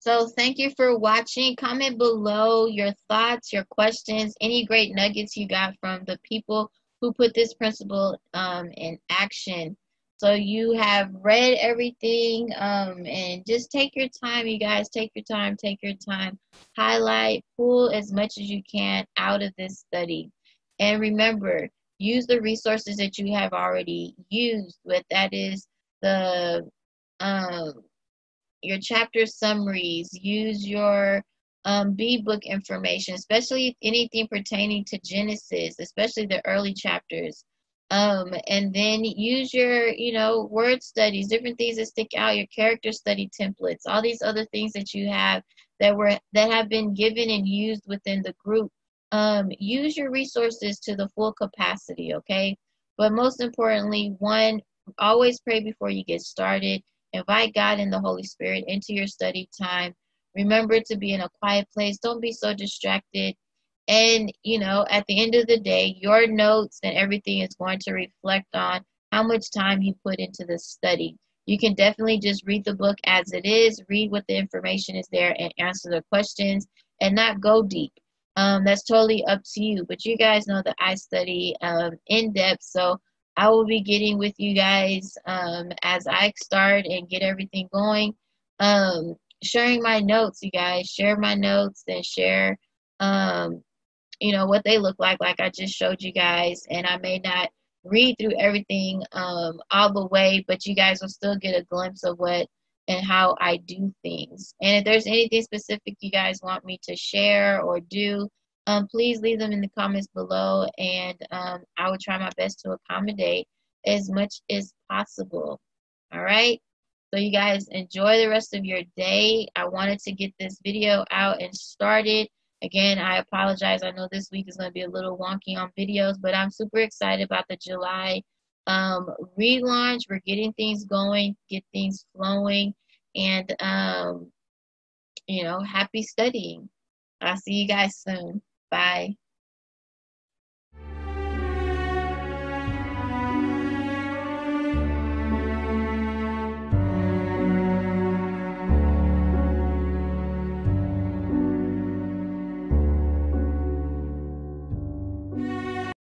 So thank you for watching. Comment below your thoughts, your questions, any great nuggets you got from the people who put this principle in action. So you have read everything, and just take your time, you guys. Take your time. Highlight, pull as much as you can out of this study. And remember, use the resources that you have already used, but that is the your chapter summaries. Use your B-book information, especially anything pertaining to Genesis, especially the early chapters. And then use your, you know, word studies, different things that stick out, your character study templates, all these other things that you have that have been given and used within the group. Use your resources to the full capacity, okay? But most importantly, one, always pray before you get started. Invite God and the Holy Spirit into your study time. Remember to be in a quiet place. Don't be so distracted. And, you know, at the end of the day, your notes and everything is going to reflect on how much time you put into the study. You can definitely just read the book as it is, read what the information is there, and answer the questions and not go deep. That's totally up to you. But you guys know that I study in depth, so I will be getting with you guys as I start and get everything going. Sharing my notes, you guys, share my notes and share, you know, what they look like I just showed you guys. And I may not read through everything all the way, but you guys will still get a glimpse of what and how I do things. And if there's anything specific you guys want me to share or do, please leave them in the comments below, and I will try my best to accommodate as much as possible. All right. So you guys enjoy the rest of your day. I wanted to get this video out and started. Again, I apologize. I know this week is going to be a little wonky on videos, but I'm super excited about the July relaunch. We're getting things going, get things flowing, and, you know, happy studying. I'll see you guys soon. Bye.